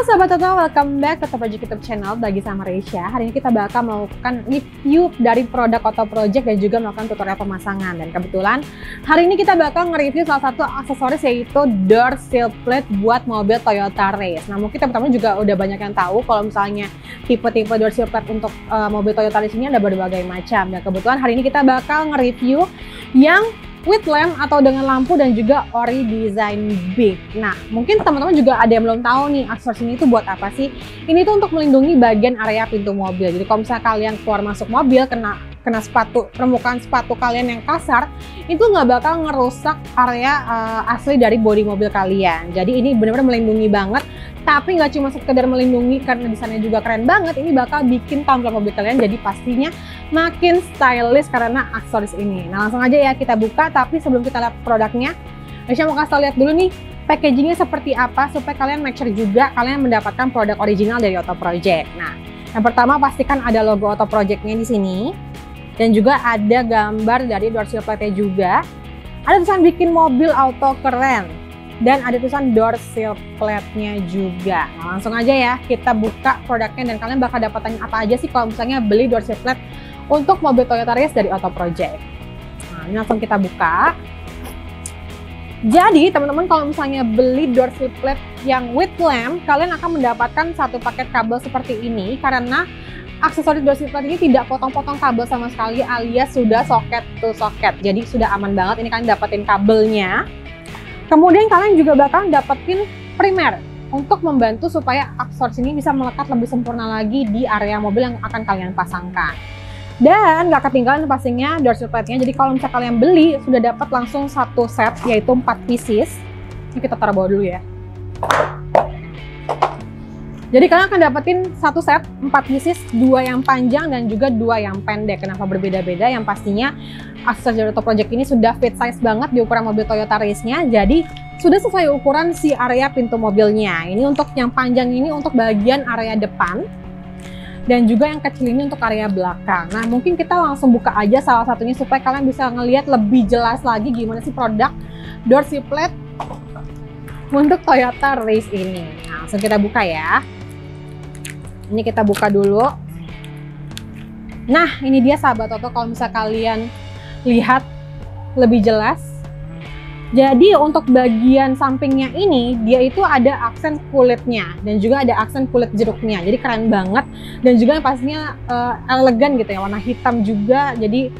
Halo Sobat Toto, welcome back ke Topoji YouTube Channel bagi sama Reisha. Hari ini kita bakal melakukan review dari produk Auto Project dan juga melakukan tutorial pemasangan. Dan kebetulan hari ini kita bakal nge-review salah satu aksesoris yaitu door seal plate buat mobil Toyota Race. Nah mungkin teman-teman juga udah banyak yang tahu kalau misalnya tipe-tipe door seal plate untuk mobil Toyota Race ini ada berbagai macam. Dan kebetulan hari ini kita bakal nge-review yang with lamp atau dengan lampu dan juga ori design big. Nah, mungkin teman-teman juga ada yang belum tahu nih aksesoris ini itu buat apa sih? Ini tuh untuk melindungi bagian area pintu mobil. Jadi kalau misalnya kalian keluar masuk mobil kena sepatu, permukaan sepatu kalian yang kasar, itu nggak bakal ngerusak area asli dari bodi mobil kalian. Jadi ini benar-benar melindungi banget, tapi nggak cuma sekedar melindungi karena desainnya juga keren banget, ini bakal bikin tampilan mobil kalian jadi pastinya makin stylish karena aksesoris ini. Nah langsung aja ya kita buka, tapi sebelum kita lihat produknya, Reisha mau kasih lihat dulu nih packagingnya seperti apa supaya kalian make sure juga kalian mendapatkan produk original dari Auto Project. Nah yang pertama pastikan ada logo Auto Project-nya di sini. Dan juga ada gambar dari door seal plate-nya juga. Ada tulisan bikin mobil auto keren. Dan ada tulisan door seal plate-nya juga. Nah, langsung aja ya kita buka produknya. Dan kalian bakal dapetin apa aja sih kalau misalnya beli door seal plate untuk mobil Toyota Race dari Auto Project. Nah ini langsung kita buka. Jadi teman-teman kalau misalnya beli door seal plate yang with lamp, kalian akan mendapatkan satu paket kabel seperti ini. Karena aksesoris door seal plate ini tidak potong-potong kabel sama sekali, alias sudah socket to socket. Jadi sudah aman banget, ini kalian dapetin kabelnya. Kemudian kalian juga bakal dapetin primer untuk membantu supaya aksesoris ini bisa melekat lebih sempurna lagi di area mobil yang akan kalian pasangkan. Dan gak ketinggalan pastinya door seal plate-nya. Jadi kalau misalnya kalian beli, sudah dapat langsung satu set yaitu 4 pieces. Ini kita taruh bawah dulu ya. Jadi kalian akan dapetin satu set 4 pieces, 2 yang panjang dan juga 2 yang pendek. Kenapa berbeda-beda? Yang pastinya aksesoris Auto Project ini sudah fit size banget di ukuran mobil Toyota Race-nya. Jadi sudah sesuai ukuran si area pintu mobilnya. Ini untuk yang panjang ini untuk bagian area depan. Dan juga yang kecil ini untuk area belakang. Nah mungkin kita langsung buka aja salah satunya supaya kalian bisa ngelihat lebih jelas lagi gimana sih produk door seal plate untuk Toyota Race ini. Nah, langsung kita buka ya. Ini kita buka dulu. Nah ini dia sahabat Toto, kalau misalnya kalian lihat lebih jelas. Jadi untuk bagian sampingnya ini dia itu ada aksen kulitnya dan juga ada aksen kulit jeruknya. Jadi keren banget dan juga pastinya elegan gitu ya, warna hitam juga. Jadi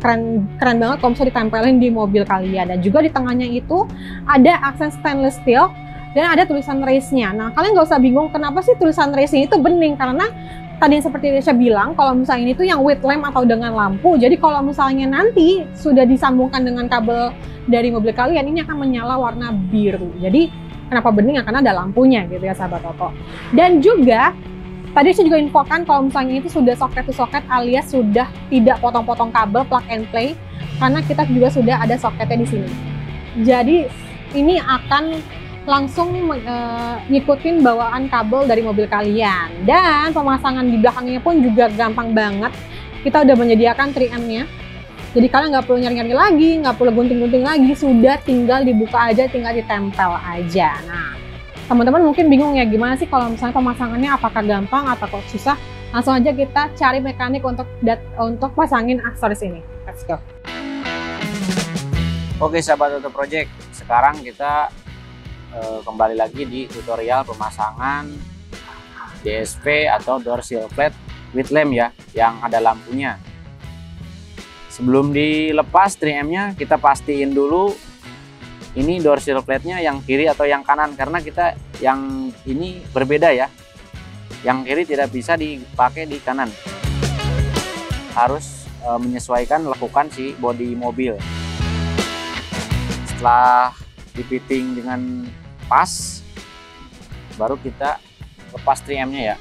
keren banget kalau misalnya ditempelin di mobil kalian. Dan juga di tengahnya itu ada aksen stainless steel. Dan ada tulisan race-nya. Nah kalian nggak usah bingung kenapa sih tulisan race-nya itu bening, karena tadi yang seperti Reisha bilang kalau misalnya ini tuh yang with lamp atau dengan lampu. Jadi kalau misalnya nanti sudah disambungkan dengan kabel dari mobil kalian, ini akan menyala warna biru. Jadi kenapa bening ya, karena ada lampunya gitu ya sahabat Toto. Dan juga tadi saya juga infokan kalau misalnya itu sudah socket to socket alias sudah tidak potong-potong kabel, plug and play, karena kita juga sudah ada soketnya di sini. Jadi ini akan langsung ngikutin bawaan kabel dari mobil kalian. Dan pemasangan di belakangnya pun juga gampang banget. Kita udah menyediakan 3M-nya. Jadi kalian nggak perlu nyari-nyari lagi, nggak perlu gunting-gunting lagi. Sudah tinggal dibuka aja, tinggal ditempel aja. Nah, teman-teman mungkin bingung ya gimana sih kalau misalnya pemasangannya apakah gampang atau susah. Langsung aja kita cari mekanik untuk pasangin aksesoris ini. Let's go. Oke sahabat Auto Project, sekarang kita kembali lagi di tutorial pemasangan DSP atau door seal plate with lamp ya, yang ada lampunya. Sebelum dilepas 3M-nya, kita pastiin dulu ini door seal plate-nya yang kiri atau yang kanan, karena kita yang ini berbeda ya. Yang kiri tidak bisa dipakai di kanan. Harus menyesuaikan lekukan si bodi mobil. Setelah dipiting dengan pas, baru kita lepas 3M-nya ya.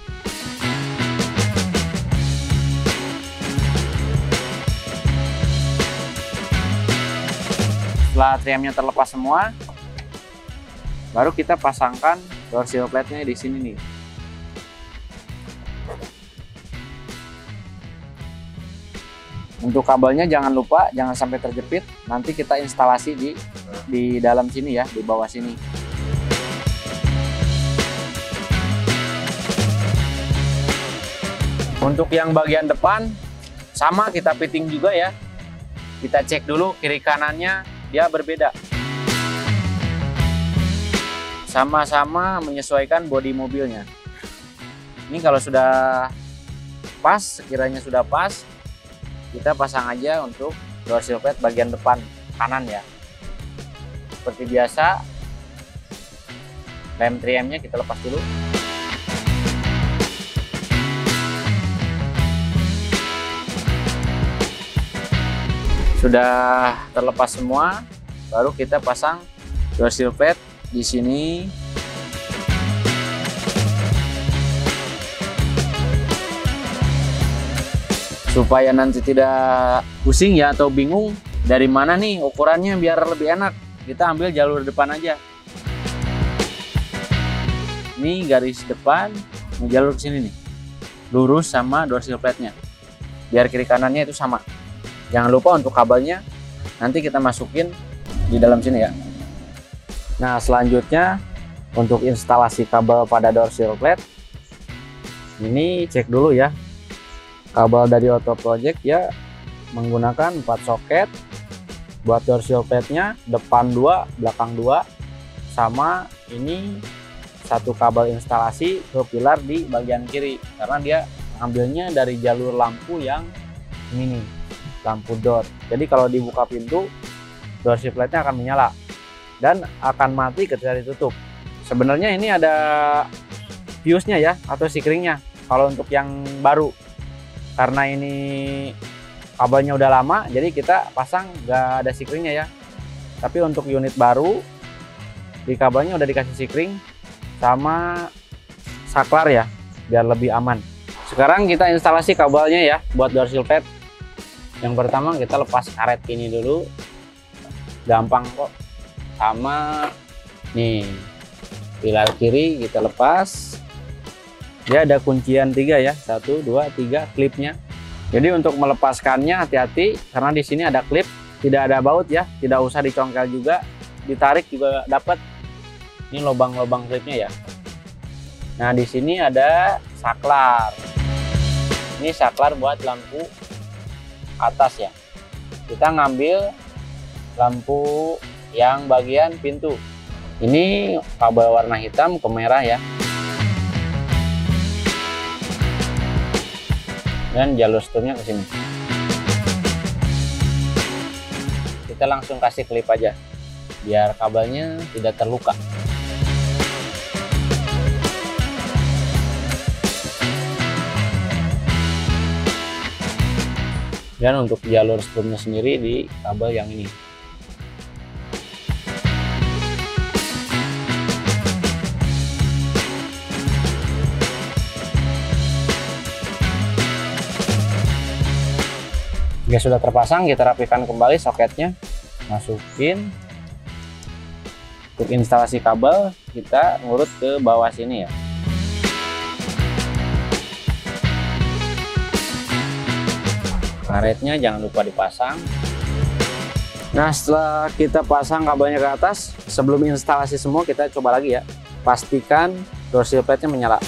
Setelah 3M-nya terlepas semua, baru kita pasangkan door seal plate-nya di sini nih. Untuk kabelnya jangan lupa, jangan sampai terjepit. Nanti kita instalasi di dalam sini ya, di bawah sini. Untuk yang bagian depan sama kita fitting juga ya. Kita cek dulu kiri kanannya, dia berbeda. Sama-sama menyesuaikan bodi mobilnya. Ini kalau sudah pas, sekiranya sudah pas, kita pasang aja untuk door silhouette bagian depan kanan ya. Seperti biasa, lem 3M-nya kita lepas dulu. Sudah terlepas semua, baru kita pasang door silhouette di sini. Supaya nanti tidak pusing ya atau bingung dari mana nih ukurannya biar lebih enak. Kita ambil jalur depan aja. Ini garis depan menjalur ke sini nih, lurus sama door silhouette-nya, biar kiri kanannya itu sama. Jangan lupa untuk kabelnya nanti kita masukin di dalam sini ya. Nah selanjutnya untuk instalasi kabel pada door silhouette ini cek dulu ya. Kabel dari Auto Project ya menggunakan 4 soket buat door silhouette-nya, depan 2, belakang 2, sama ini satu kabel instalasi ke pilar di bagian kiri karena dia ambilnya dari jalur lampu yang mini, lampu door. Jadi kalau dibuka pintu, door silhouette-nya akan menyala dan akan mati ketika ditutup. Sebenarnya ini ada fuse-nya ya atau sikringnya kalau untuk yang baru. Karena ini kabelnya udah lama, jadi kita pasang nggak ada sikringnya ya. Tapi untuk unit baru, di kabelnya udah dikasih sikring sama saklar ya, biar lebih aman. Sekarang kita instalasi kabelnya ya buat door silhouette. Yang pertama kita lepas karet ini dulu, gampang kok. Sama nih pilar kiri kita lepas. Dia ada kuncian 3 ya, 1, 2, 3 klipnya. Jadi untuk melepaskannya hati-hati karena di sini ada klip, tidak ada baut ya, tidak usah dicongkel juga, ditarik juga dapat. Ini lubang-lubang klipnya ya. Nah di sini ada saklar. Ini saklar buat lampu atas ya. Kita ngambil lampu yang bagian pintu. Ini kabel warna hitam ke merah ya. Dan jalur setirnya ke sini. Kita langsung kasih klip aja, biar kabelnya tidak terluka. Dan untuk jalur strumnya sendiri di kabel yang ini. Jika sudah terpasang, kita rapikan kembali soketnya. Masukin. Untuk instalasi kabel, kita ngurut ke bawah sini ya. Karetnya jangan lupa dipasang. Nah setelah kita pasang kabelnya ke atas, sebelum instalasi semua kita coba lagi ya. Pastikan door silhouette-nya menyala.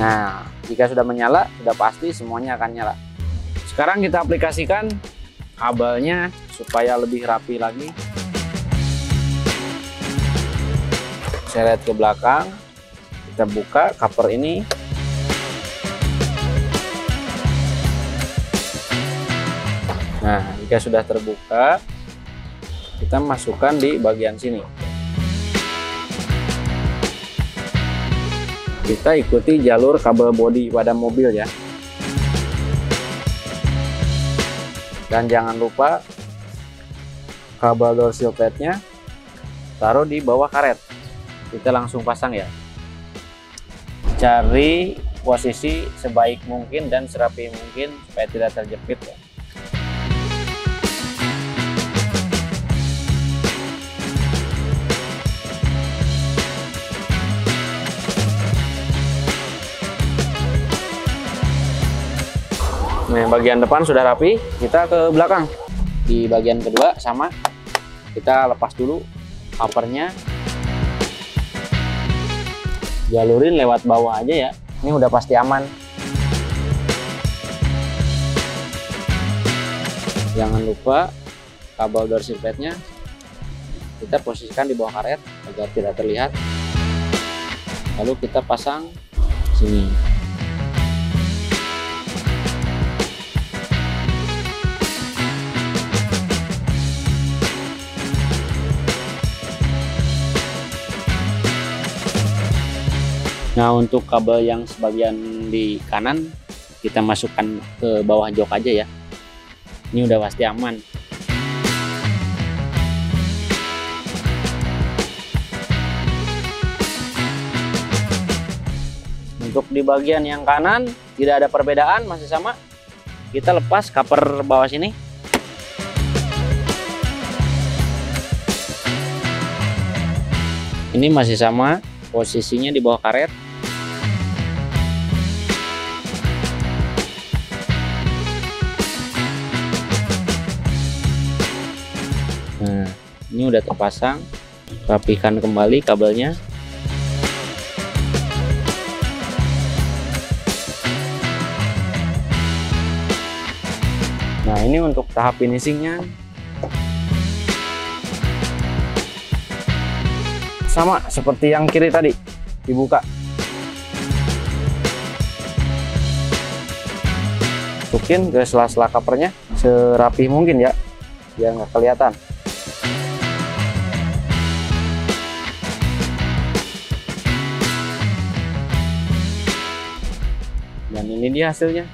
Nah jika sudah menyala, sudah pasti semuanya akan nyala. Sekarang kita aplikasikan kabelnya supaya lebih rapi lagi. Seret ke belakang, kita buka cover ini. Nah, jika sudah terbuka, kita masukkan di bagian sini. Kita ikuti jalur kabel bodi pada mobil ya. Dan jangan lupa kabel door silhouette-nya taruh di bawah karet. Kita langsung pasang ya. Cari posisi sebaik mungkin dan serapi mungkin supaya tidak terjepit ya. Nah, bagian depan sudah rapi, kita ke belakang. Di bagian kedua sama, kita lepas dulu covernya. jalurin lewat bawah aja ya. Ini udah pasti aman. Jangan lupa kabel door sirvetnya kita posisikan di bawah karet agar tidak terlihat. Lalu kita pasang sini. Nah, untuk kabel yang sebagian di kanan kita masukkan ke bawah jok aja ya. Ini udah pasti aman. Untuk di bagian yang kanan tidak ada perbedaan, masih sama. Kita lepas cover bawah sini. Ini masih sama posisinya di bawah karet. Nah, ini udah terpasang, rapikan kembali kabelnya. Nah, ini untuk tahap finishingnya sama seperti yang kiri tadi, dibuka. Masukin ke sela-sela covernya serapih mungkin ya, biar nggak kelihatan. Dan ini dia hasilnya.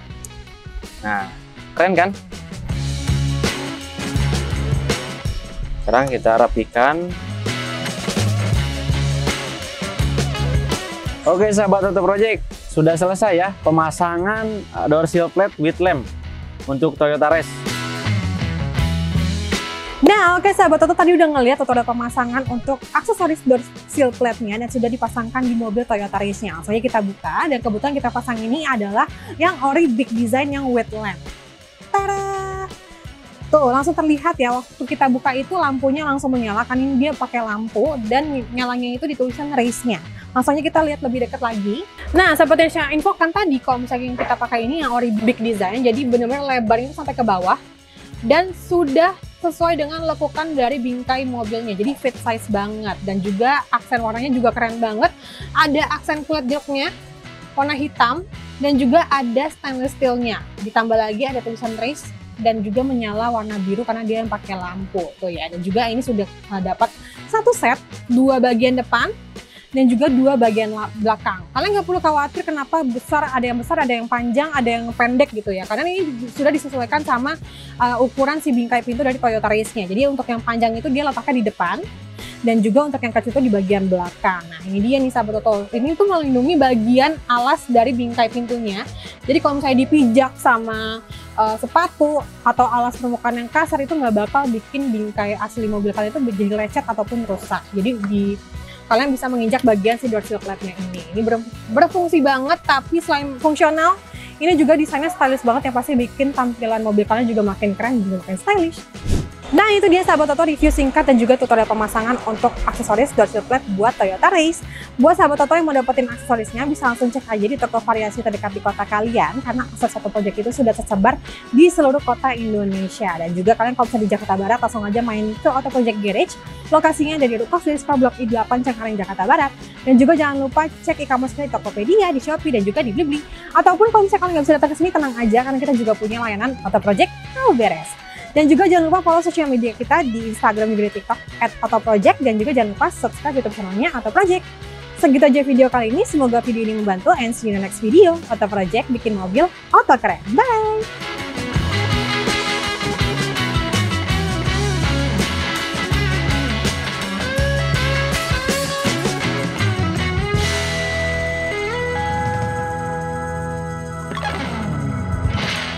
Nah, keren kan? Sekarang kita rapikan. Oke sahabat Auto Project, sudah selesai ya pemasangan door seal plate with lamp untuk Toyota Race. Nah, oke sahabat Auto, tadi udah ngelihat atau ada pemasangan untuk aksesoris door seal plate-nya dan sudah dipasangkan di mobil Toyota Race-nya. Langsung aja kita buka, dan kebetulan kita pasang ini adalah yang ori big design yang with lamp. Tada! Tuh, langsung terlihat ya waktu kita buka itu lampunya langsung menyala. Kan ini dia pakai lampu dan nyalanya itu ditulisan Race-nya. Langsungnya kita lihat lebih dekat lagi. Nah, seperti yang saya infokan tadi, kalau misalnya kita pakai ini yang ori big design, jadi benar-benar lebarnya sampai ke bawah dan sudah sesuai dengan lekukan dari bingkai mobilnya, jadi fit size banget. Dan juga aksen warnanya juga keren banget, ada aksen kulit joknya warna hitam dan juga ada stainless steelnya, ditambah lagi ada tulisan Race dan juga menyala warna biru karena dia yang pakai lampu tuh ya. Dan juga ini sudah dapat satu set, dua bagian depan dan juga dua bagian belakang. Kalian nggak perlu khawatir kenapa besar, ada yang panjang, ada yang pendek gitu ya. Karena ini sudah disesuaikan sama ukuran si bingkai pintu dari Toyota Race-nya. Jadi untuk yang panjang itu dia letaknya di depan, dan juga untuk yang kecil itu di bagian belakang. Nah, ini dia nih sahabat Auto. Ini tuh melindungi bagian alas dari bingkai pintunya. Jadi kalau misalnya dipijak sama sepatu atau alas permukaan yang kasar itu nggak bakal bikin bingkai asli mobil kalian itu menjadi lecet ataupun rusak. Jadi kalian bisa menginjak bagian si door seal plate-nya ini. Ini berfungsi banget, tapi selain fungsional, ini juga desainnya stylish banget yang pasti bikin tampilan mobil kalian juga makin keren, juga makin stylish. Nah, itu dia sahabat Auto review singkat dan juga tutorial pemasangan untuk aksesoris door seal plate buat Toyota Race. Buat sahabat Auto yang mau dapetin aksesorisnya bisa langsung cek aja di toko variasi terdekat di kota kalian, karena aksesoris Auto Project itu sudah tersebar di seluruh kota Indonesia. Dan juga kalian kalau bisa di Jakarta Barat langsung aja main ke Auto Project Garage, lokasinya dari Ruko Sulispa Blok I8 Cengkareng, Jakarta Barat. Dan juga jangan lupa cek e-commerce-nya di Tokopedia, di Shopee dan juga di Blibli. Ataupun kalau misalnya kalian nggak bisa datang ke sini tenang aja karena kita juga punya layanan Auto Project Tahu Beres. Dan juga jangan lupa follow sosial media kita di Instagram, juga di TikTok @autoproject, dan juga jangan lupa subscribe YouTube channelnya Auto Project. Segitu aja video kali ini, semoga video ini membantu, and see you in the next video. Auto Project, bikin mobil auto keren. Bye!